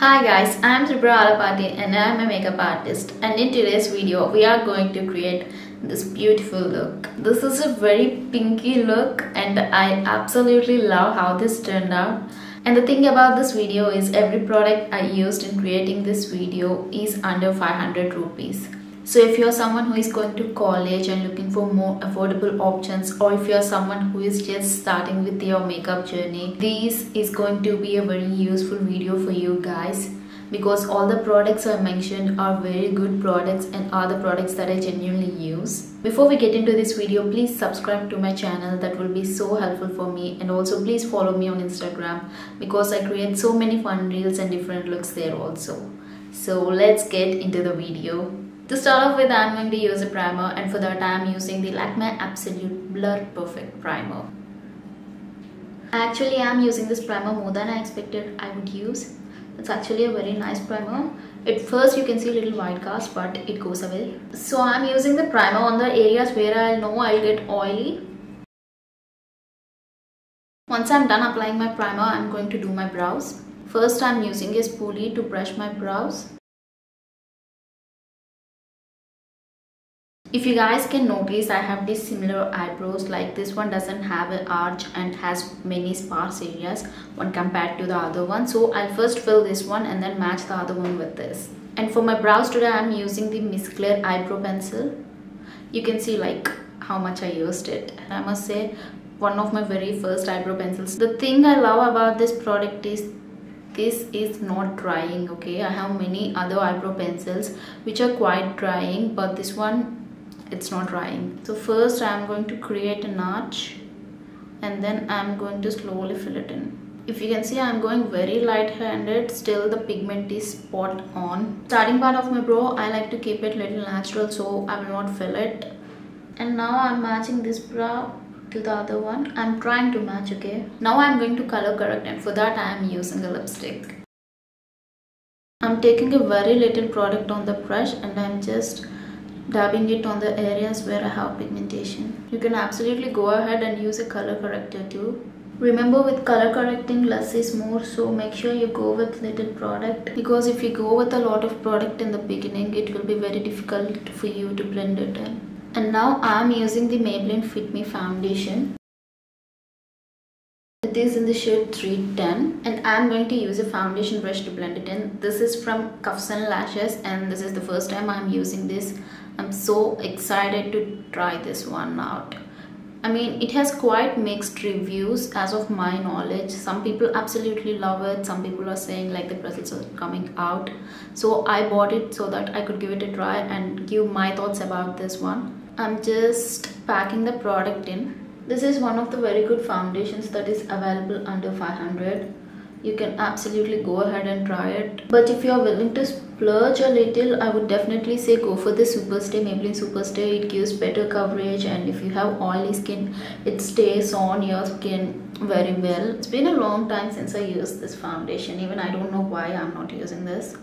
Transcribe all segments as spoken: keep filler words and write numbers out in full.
Hi guys, I am Tripura Alapati and I am a makeup artist, and in today's video we are going to create this beautiful look. This is a very pinky look and I absolutely love how this turned out. And the thing about this video is every product I used in creating this video is under five hundred rupees. So if you're someone who is going to college and looking for more affordable options, or if you're someone who is just starting with your makeup journey, this is going to be a very useful video for you guys, because all the products I mentioned are very good products and are the products that I genuinely use. Before we get into this video, please subscribe to my channel, that will be so helpful for me, and also please follow me on Instagram because I create so many fun reels and different looks there also. So let's get into the video. To start off with, I'm going to use a primer, and for that I'm using the Lakme Absolute Blur Perfect Primer. Actually, I'm using this primer more than I expected I would use. It's actually a very nice primer. At first you can see little white cast, but it goes away. So I'm using the primer on the areas where I know I'll get oily. Once I'm done applying my primer, I'm going to do my brows. First I'm using a spoolie to brush my brows. If you guys can notice, I have these similar eyebrows, like this one doesn't have an arch and has many sparse areas when compared to the other one. So I'll first fill this one and then match the other one with this. And for my brows today, I'm using the Miss Claire eyebrow pencil. You can see like how much I used it. And I must say, one of my very first eyebrow pencils. The thing I love about this product is this is not drying, okay? I have many other eyebrow pencils which are quite drying, but this one, it's not drying. So first I'm going to create an arch and then I'm going to slowly fill it in. If you can see, I'm going very light-handed, still the pigment is spot on. Starting part of my brow, I like to keep it little natural, so I will not fill it. And now I'm matching this brow to the other one. I'm trying to match, okay? Now I'm going to color correct, and for that I am using a lipstick. I'm taking a very little product on the brush and I'm just dabbing it on the areas where I have pigmentation. You can absolutely go ahead and use a color corrector too. Remember, with color correcting, less is more, so make sure you go with little product, because if you go with a lot of product in the beginning, it will be very difficult for you to blend it in. And now I am using the Maybelline Fit Me Foundation. It is in the shade three ten, and I am going to use a foundation brush to blend it in. This is from Cuffs and Lashes, and this is the first time I am using this. I'm so excited to try this one out. I mean, it has quite mixed reviews as of my knowledge. Some people absolutely love it. Some people are saying like the bristles are coming out. So I bought it so that I could give it a try and give my thoughts about this one. I'm just packing the product in. This is one of the very good foundations that is available under five hundred. You can absolutely go ahead and try it. But if you are willing to splurge a little, I would definitely say go for the Superstay, Maybelline Superstay. It gives better coverage, and if you have oily skin, it stays on your skin very well. It's been a long time since I used this foundation. Even I don't know why I'm not using this.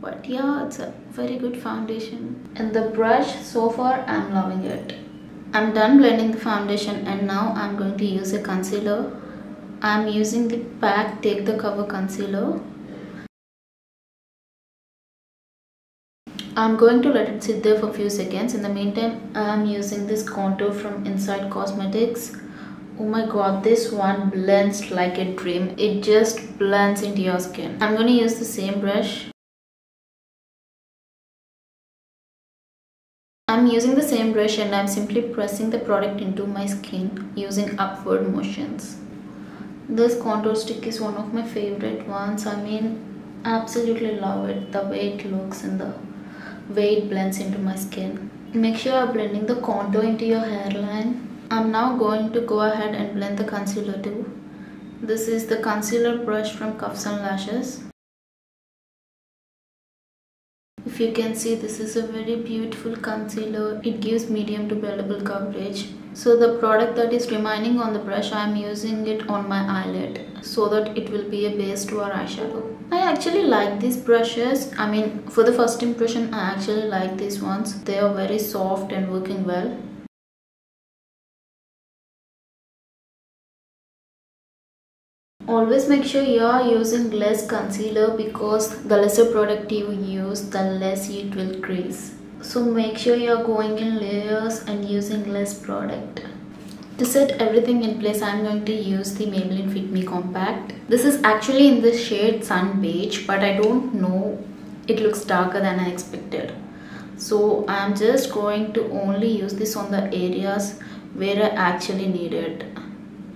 But yeah, it's a very good foundation. And the brush, so far I'm loving it. I'm done blending the foundation, and now I'm going to use a concealer. I'm using the PAC Take the Cover Concealer. I'm going to let it sit there for a few seconds. In the meantime, I'm using this contour from Inside Cosmetics. Oh my god, this one blends like a dream. It just blends into your skin. I'm going to use the same brush. I'm using the same brush and I'm simply pressing the product into my skin using upward motions. This contour stick is one of my favorite ones. I mean, absolutely love it, the way it looks and the way it blends into my skin. Make sure you're blending the contour into your hairline. I'm now going to go ahead and blend the concealer too. This is the concealer brush from Cuffs and Lashes. If you can see, this is a very beautiful concealer. It gives medium to buildable coverage. So the product that is remaining on the brush, I am using it on my eyelid so that it will be a base to our eyeshadow. I actually like these brushes. I mean, for the first impression, I actually like these ones. They are very soft and working well. always make sure you are using less concealer, because the lesser product you use, the less it will crease. So make sure you are going in layers and using less product. To set everything in place, I am going to use the Maybelline Fit Me Compact. This is actually in the shade Sun Beige, but I don't know, it looks darker than I expected. So I am just going to only use this on the areas where I actually need it.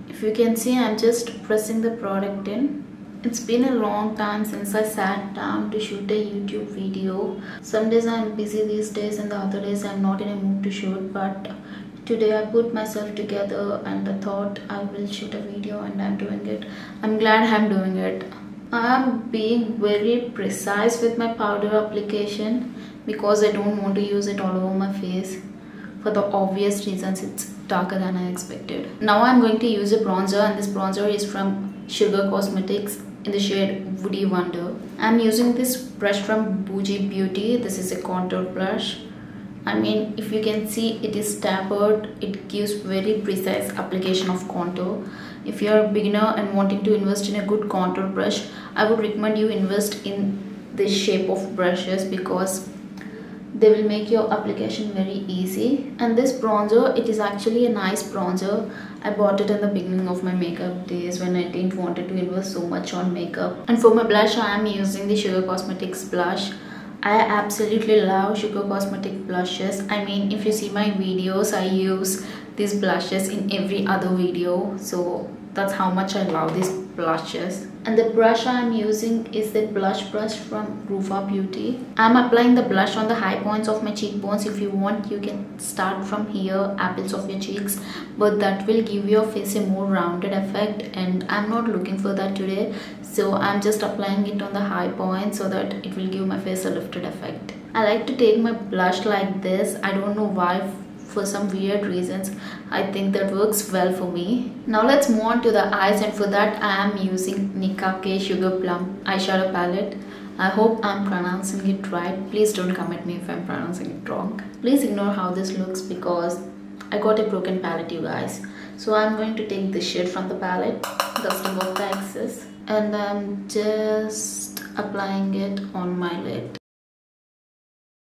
If you can see, I am just pressing the product in. It's been a long time since I sat down to shoot a YouTube video. Some days I am busy these days and the other days I am not in a mood to shoot, but today I put myself together and I thought I will shoot a video and I'm doing it. I'm glad I'm doing it. I'm being very precise with my powder application because I don't want to use it all over my face. For the obvious reasons, it's darker than I expected. Now I'm going to use a bronzer, and this bronzer is from Sugar Cosmetics in the shade Woody Wonder. I'm using this brush from Bougie Beauty. This is a contour brush. I mean, if you can see, it is tapered. It gives very precise application of contour. If you are a beginner and wanting to invest in a good contour brush, I would recommend you invest in this shape of brushes because they will make your application very easy. And this bronzer, it is actually a nice bronzer. I bought it in the beginning of my makeup days when I didn't want to invest so much on makeup. And for my blush, I am using the Sugar Cosmetics blush. I absolutely love Sugar Cosmetic blushes. I mean, if you see my videos, I use these blushes in every other video. So that's how much I love these blushes. And the brush I'm using is the blush brush from Rufa Beauty. I'm applying the blush on the high points of my cheekbones. If you want, you can start from here, apples of your cheeks, but that will give your face a more rounded effect and I'm not looking for that today. So I'm just applying it on the high points so that it will give my face a lifted effect. I like to take my blush like this. I don't know why. For some weird reasons, I think that works well for me. Now let's move on to the eyes, and for that I am using Nika K Sugar Plum Eyeshadow Palette. I hope I'm pronouncing it right. Please don't comment me if I'm pronouncing it wrong. Please ignore how this looks because I got a broken palette, you guys. So I'm going to take this shade from the palette, dusting off the excess, and I'm just applying it on my lid.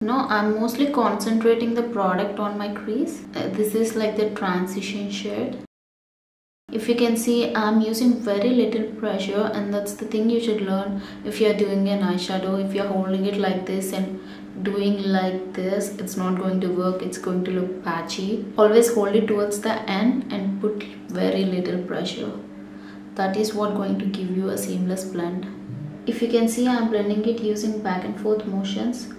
No, I'm mostly concentrating the product on my crease. Uh, this is like the transition shade. If you can see, I'm using very little pressure, and that's the thing you should learn if you're doing an eyeshadow. If you're holding it like this and doing like this, it's not going to work. It's going to look patchy. Always hold it towards the end and put very little pressure. That is what's going to give you a seamless blend. If you can see, I'm blending it using back and forth motions.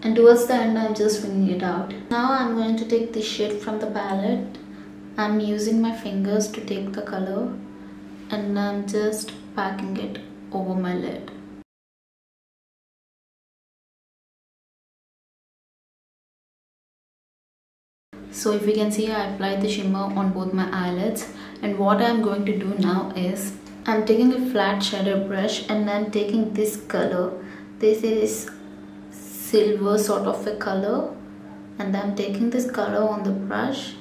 And towards the end, I'm just winging it out. Now I'm going to take the shade from the palette. I'm using my fingers to take the color, and I'm just packing it over my lid. So if you can see, I applied the shimmer on both my eyelids. And what I'm going to do now is, I'm taking a flat shader brush and I'm taking this color. This is silver sort of a color, and I'm taking this color on the brush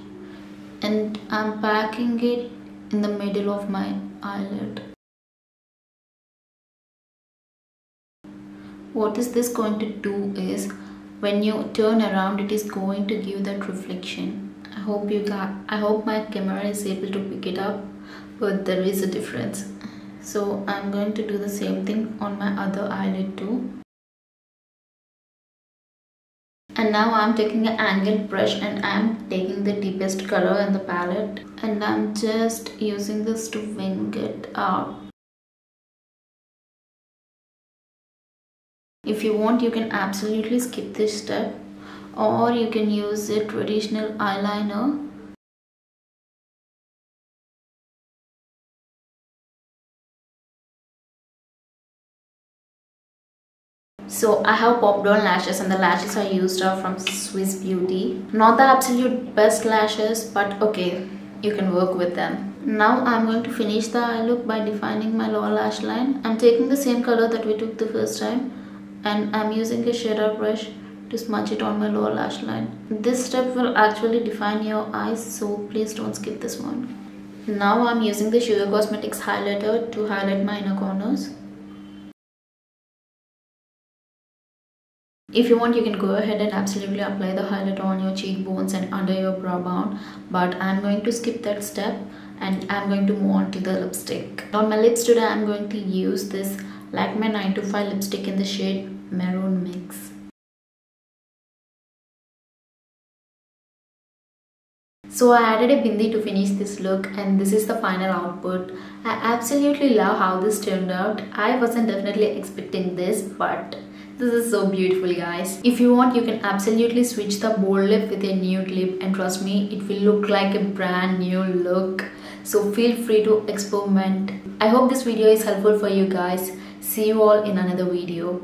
and I'm packing it in the middle of my eyelid. What is this going to do is, when you turn around, it is going to give that reflection. I hope you got, I hope my camera is able to pick it up, but there is a difference. So I'm going to do the same thing on my other eyelid too. And now I'm taking an angled brush and I'm taking the deepest color in the palette, and I'm just using this to wing it out. If you want, you can absolutely skip this step, or you can use a traditional eyeliner. So I have popped on lashes, and the lashes I used are from Swiss Beauty. Not the absolute best lashes, but okay, you can work with them. Now I'm going to finish the eye look by defining my lower lash line. I'm taking the same color that we took the first time, and I'm using a shader brush to smudge it on my lower lash line. This step will actually define your eyes, so please don't skip this one. Now I'm using the Sugar Cosmetics highlighter to highlight my inner corners. If you want, you can go ahead and absolutely apply the highlighter on your cheekbones and under your brow bone, but I'm going to skip that step and I'm going to move on to the lipstick. On my lips today, I'm going to use this Lakme nine to five lipstick in the shade Maroon Mix. So I added a bindi to finish this look, and this is the final output. I absolutely love how this turned out. I wasn't definitely expecting this, but this is so beautiful, guys. If you want, you can absolutely switch the bold lip with a nude lip, and trust me, it will look like a brand new look. So feel free to experiment. I hope this video is helpful for you guys. See you all in another video.